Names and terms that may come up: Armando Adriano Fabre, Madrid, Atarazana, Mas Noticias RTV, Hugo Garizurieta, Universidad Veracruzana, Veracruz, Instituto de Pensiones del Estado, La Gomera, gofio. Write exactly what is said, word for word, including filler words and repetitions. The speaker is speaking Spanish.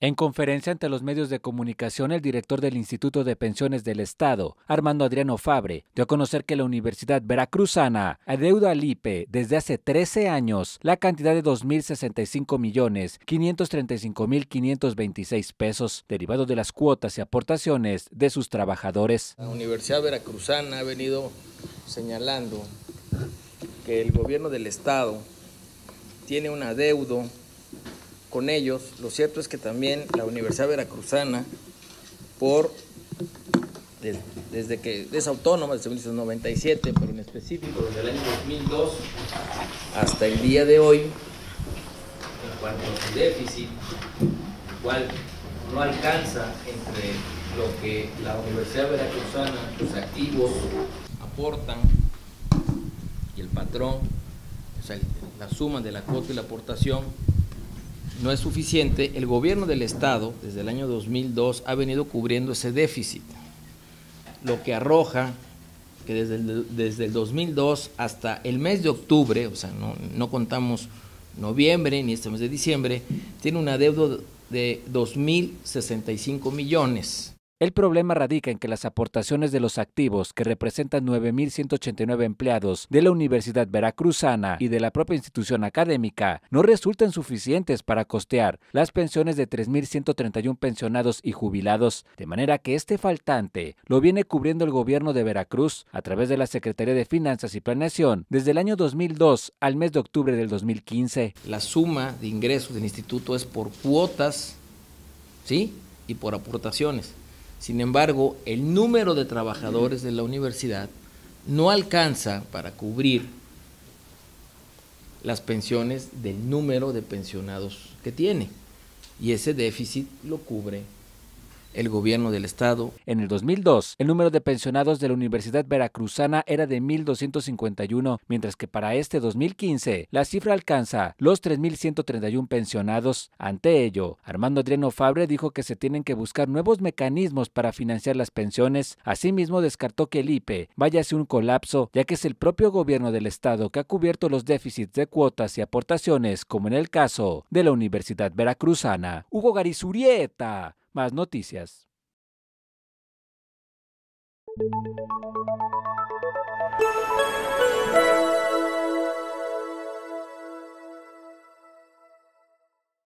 En conferencia ante los medios de comunicación, el director del Instituto de Pensiones del Estado, Armando Adriano Fabre, dio a conocer que la Universidad Veracruzana adeuda al I P E desde hace trece años la cantidad de dos mil sesenta y cinco millones quinientos treinta y cinco mil quinientos veintiséis pesos, derivado de las cuotas y aportaciones de sus trabajadores. La Universidad Veracruzana ha venido señalando que el gobierno del Estado tiene un adeudo con ellos. Lo cierto es que también la Universidad Veracruzana, por, desde, desde que es autónoma, desde mil novecientos noventa y siete, pero en específico desde el año dos mil dos hasta el día de hoy, en cuanto a su déficit, igual no alcanza entre lo que la Universidad Veracruzana, sus activos aportan y el patrón, o sea, la suma de la cuota y la aportación, no es suficiente. El gobierno del Estado, desde el año dos mil dos, ha venido cubriendo ese déficit, lo que arroja que desde el, desde el dos mil dos hasta el mes de octubre, o sea, no, no contamos noviembre ni este mes de diciembre, tiene un adeudo de dos mil sesenta y cinco millones. El problema radica en que las aportaciones de los activos, que representan nueve mil ciento ochenta y nueve empleados de la Universidad Veracruzana y de la propia institución académica, no resultan suficientes para costear las pensiones de tres mil ciento treinta y uno pensionados y jubilados, de manera que este faltante lo viene cubriendo el gobierno de Veracruz a través de la Secretaría de Finanzas y Planeación desde el año dos mil dos al mes de octubre del dos mil quince. La suma de ingresos del instituto es por cuotas, ¿sí?, y por aportaciones. Sin embargo, el número de trabajadores de la universidad no alcanza para cubrir las pensiones del número de pensionados que tiene, y ese déficit lo cubre el gobierno del Estado. En el dos mil dos, el número de pensionados de la Universidad Veracruzana era de mil doscientos cincuenta y uno, mientras que para este dos mil quince la cifra alcanza los tres mil ciento treinta y uno pensionados. Ante ello, Armando Adriano Fabre dijo que se tienen que buscar nuevos mecanismos para financiar las pensiones. Asimismo, descartó que el I P E vaya hacia un colapso, ya que es el propio gobierno del Estado que ha cubierto los déficits de cuotas y aportaciones, como en el caso de la Universidad Veracruzana. Hugo Garizurieta, Más Noticias.